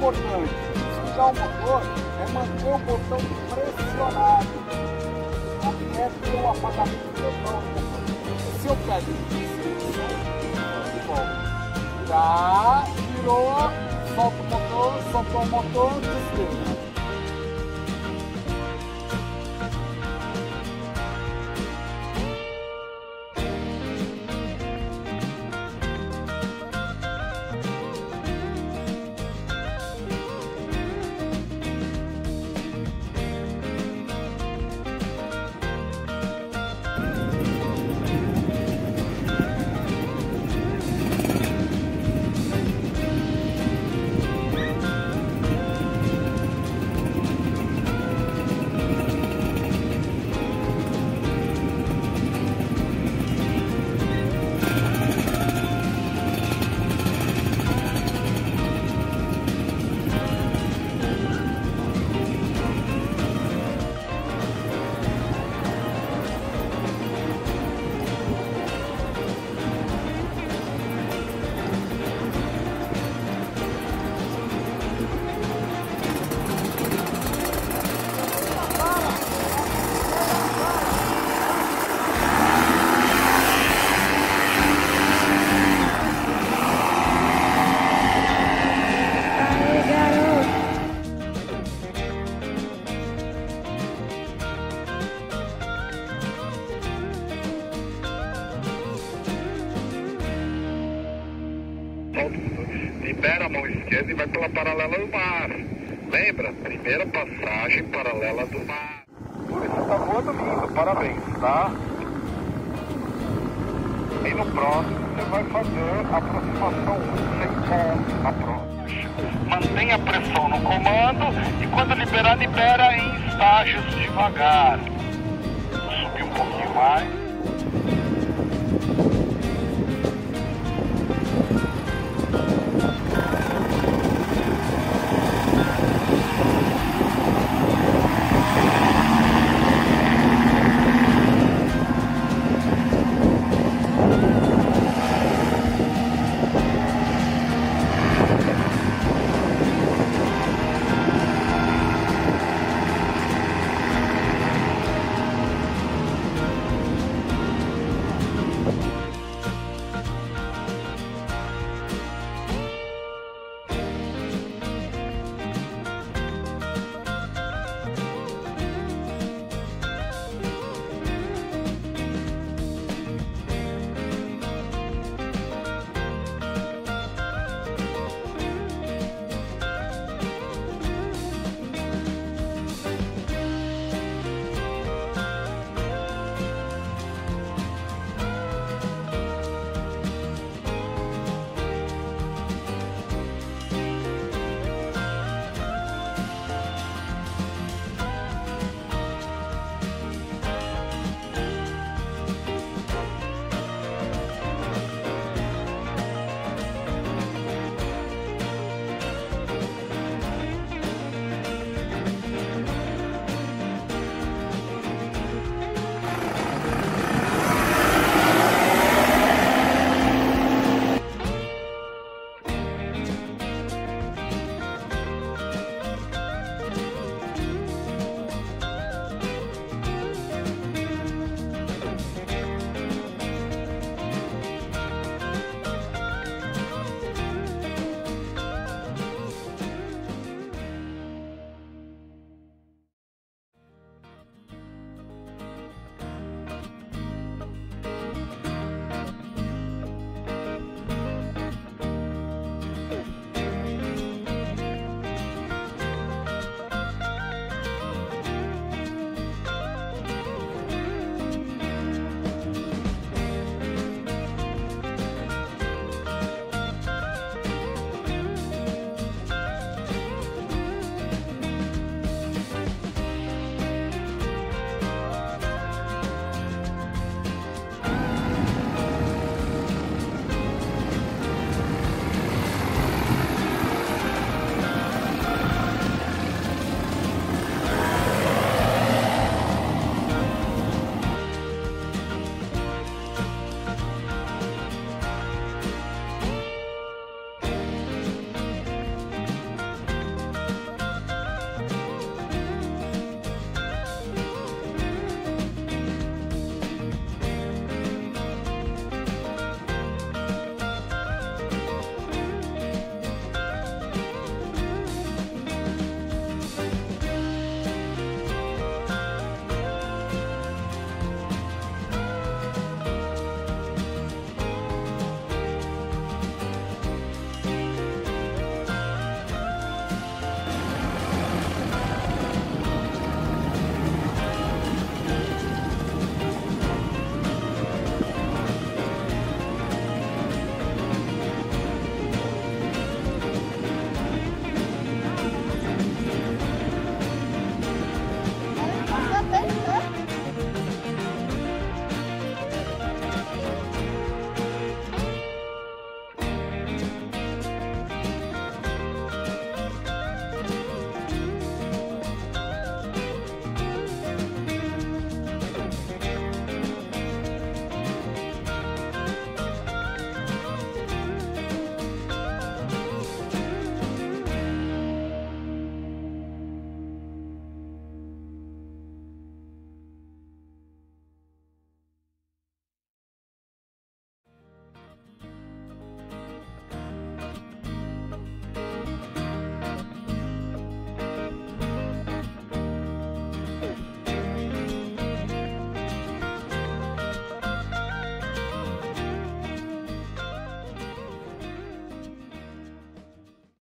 importante. Desligar o motor é manter o botão pressionado. A primeira tem um apagamento total. Se eu pego de volta, já virou, soltou o motor, desliga. Libera a mão esquerda e vai pela paralela do mar. Lembra? Primeira passagem paralela do mar. Você tá voando lindo, parabéns, tá? E no próximo você vai fazer a aproximação sem a próxima. Mantenha a pressão no comando e quando liberar, libera em estágios devagar. Subir um pouquinho mais.